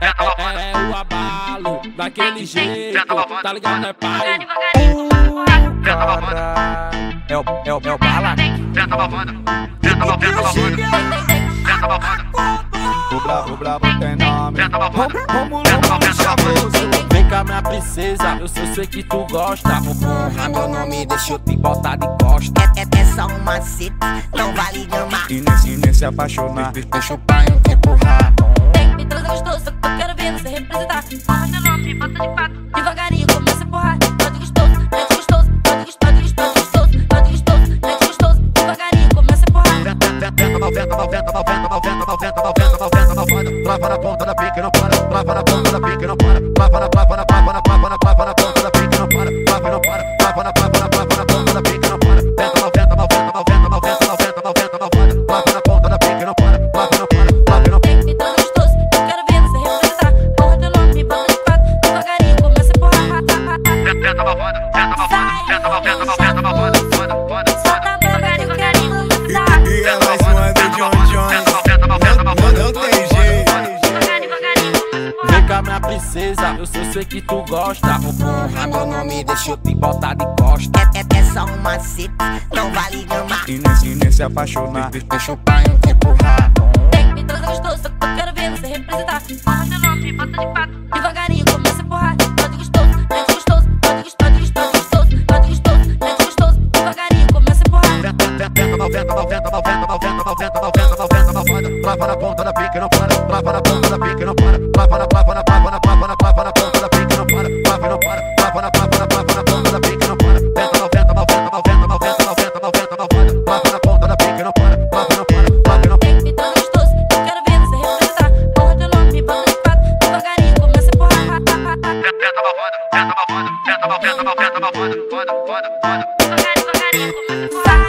É o abalo daquele jeito, tá ligado, né, pai? Caralho, é o bala. O brabo tem nome. Vamos chavoso. Vem cá, minha princesa, eu sei que tu gosta. Porra, meu nome, deixa eu te botar de costa. É só um macete, não vale gamar. E nesse apaixonar, deixa o pai empurrar. Me traz gostoso, eu quero ver você representar. Porra, meu nome, bota de quatro. Devagarinho, começa a empurrar. Bota gostoso, mete gostoso, bota gostoso, bota gostoso, bota gostoso, mete gostoso. Devagarinho, começa a empurrar. Trava na ponta da pica e não para, trava na ponta da pica e não para, trava na ponta da pica e não para, trava e não para, trava na ponta da pica e não para, trava na ponta da pica e não para, trava e não para. Me dá gostoso, eu quero ver você representar. Porra, meu nome, bota de quatro, devagarinho, começa a porra. Tenta malvada, tenta malvada, solta devagarinho, carinho. E é mais uma do John, não tem jeito. Minha princesa, eu sei que tu gosta. Porra, meu nome, deixa eu te botar de costa. É só um macete, não vale gamar. E nesse apaixonar, deixa o pai empurrar. Me traz gostoso, eu quero ver você representar. Porra, meu nome, bota de quatro, devagarinho, começa a empurrar. Bota gostoso, mete gostoso, bota gostoso, bota gostoso, bota gostoso, mete gostoso, devagarinho, começa a empurrar. Trava na ponta da pica e não para, trava na ponta da pica e não para, trava na ponta da pica e não para, trava e não para, trava na ponta da pica e não para, trava na ponta da pica e não para, trava e não para. Me dá gostoso, eu quero ver você representar. Porra, meu nome, bota de quatro, devagarinho, começa a empurrar. Devagarinho, começa a empurrar.